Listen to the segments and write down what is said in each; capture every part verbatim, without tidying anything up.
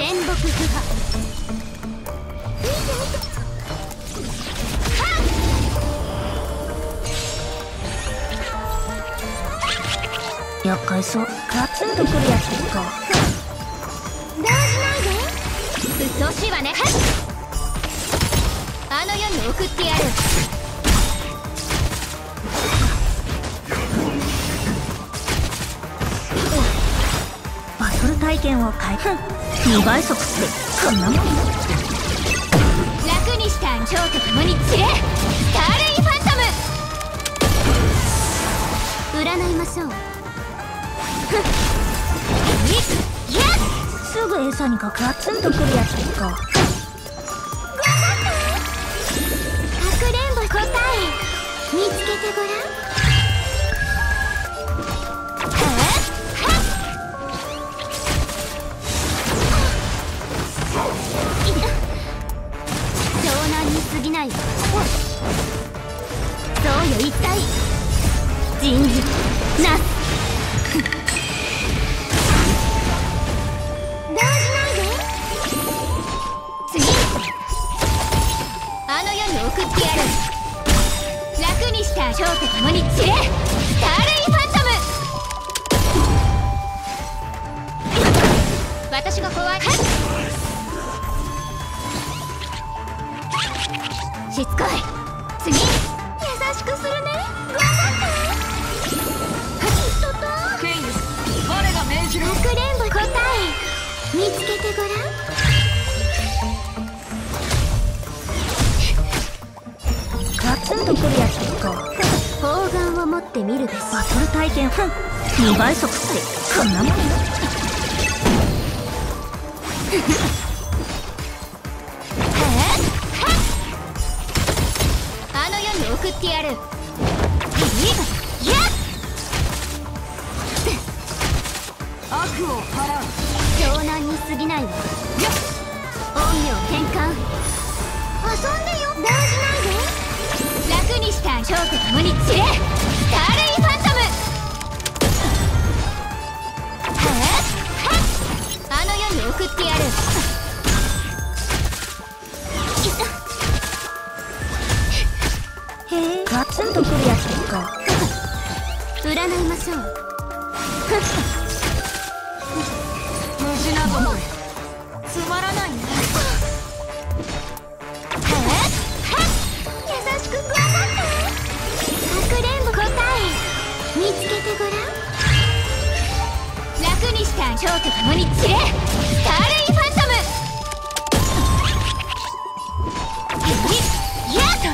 天木不破。 厄介そう。ガツンと来るやつか。どうしないで。うっとうしいわね。あの世に送ってやる。バトル体験を変えた。にばい速ってこんなもん。楽にした蝶と共に散れ。スターレイファントム。占いましょう。 すぐ餌にかガツンとくるやつか。かくれんぼ答え見つけてごらん。湘南に過ぎない。そうよ一体人事なす。 ショーと共に散れ。スターレイファントム。私が怖い。しつこい。次。優しくするね。頑張って。ケイン、我が命じる。かくれんぼ答え見つけてごらん。ガツンと来るやつ。 砲丸を持ってみるです。バトル体験にばい速ってこんなもん。あの世に送ってやる。悪を払う。湘南に過ぎないわ。音量転換。遊んでよ。大事ないで。 楽にしたショーと共に散れ。スターレイファントム。あの世に送ってやる。へえ、ガツンと来るやつか。占いましょう。虫などもつまらないね。 楽にしたショーと共に散れ。スターレイファントム。期待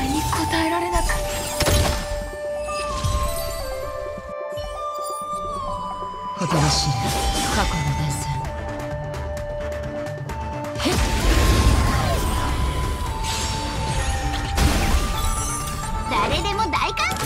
に応えられなかった。新しい過去の伝説。誰でも大歓喜。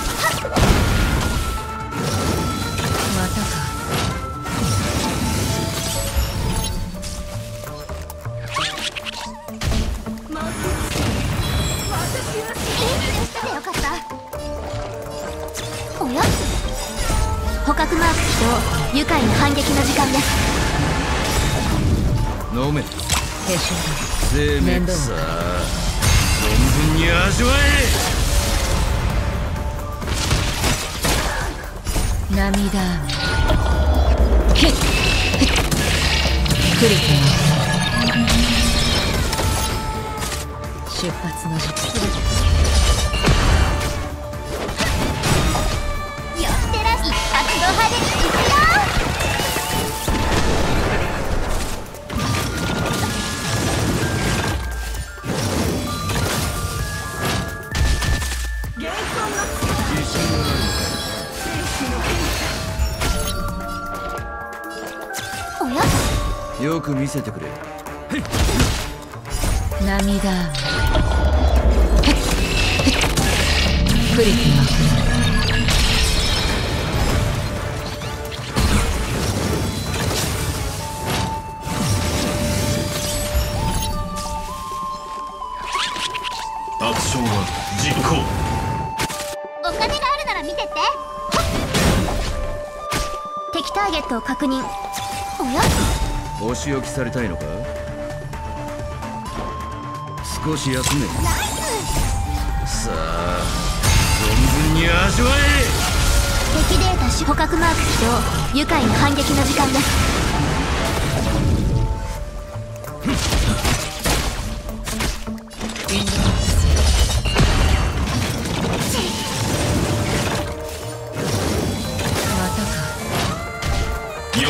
愉快な反撃の時間です。飲め。平生だ。面倒だ。存分に味わえ。涙雨。ひっ。クリティ。出発の時間。 よく見せてくれ。涙。クリティ。 お仕置きされたいのか。少し休め。さあ存分に味わえ。敵データ捕獲マーク起動。愉快な反撃の時間です。消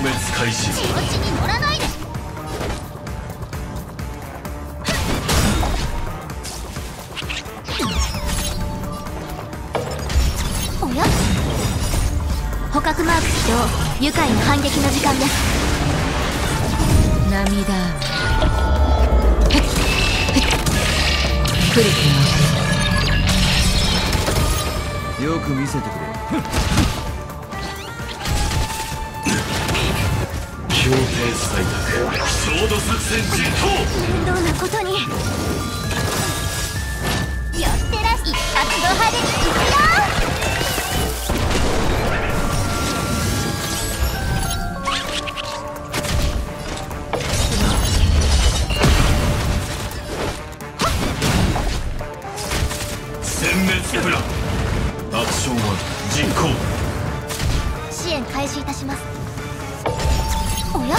滅開始。血落ちに乗らないで。おや？捕獲マーク起動。愉快な反撃の時間です。涙。クリック。よく見せてくれ。強制採択。衝動作戦実行。面倒なことに。よってらし一発ド派手にいくよ。殲滅プラン。アクションは実行。支援開始いたします。おや？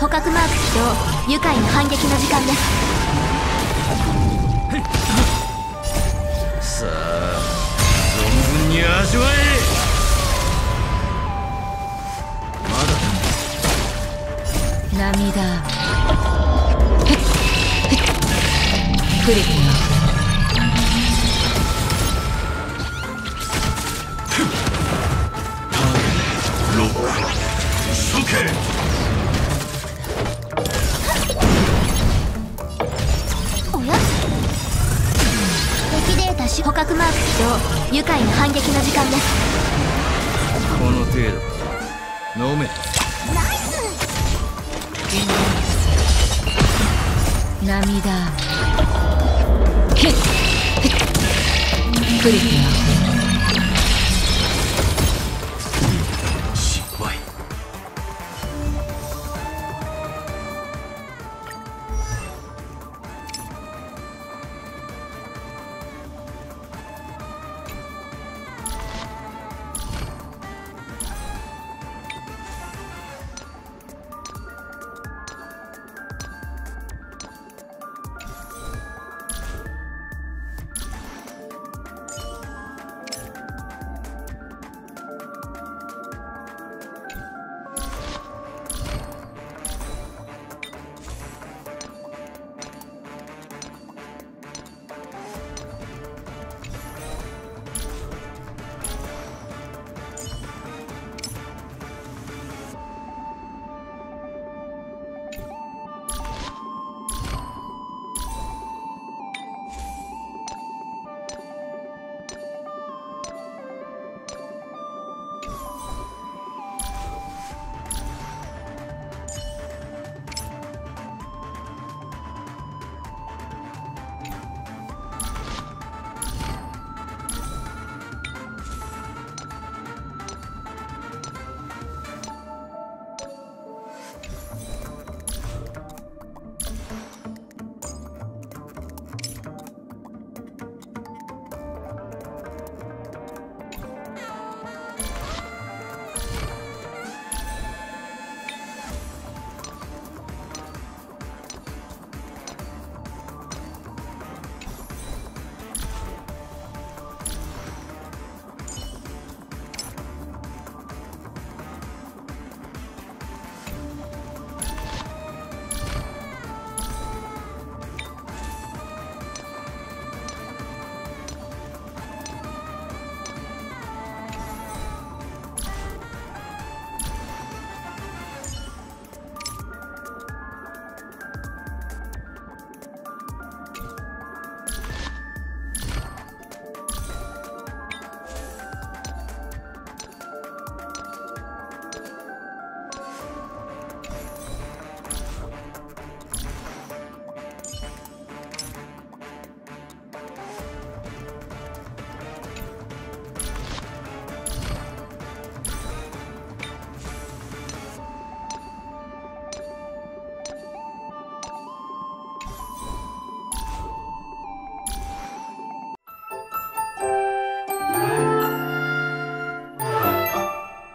捕獲マーク起動。愉快な反撃の時間です。さあ存分に味わえ。まだだ。涙。クリック。捕獲マーク起動。愉快な反撃の時間です。この程度飲め。ナイス。涙。クリック。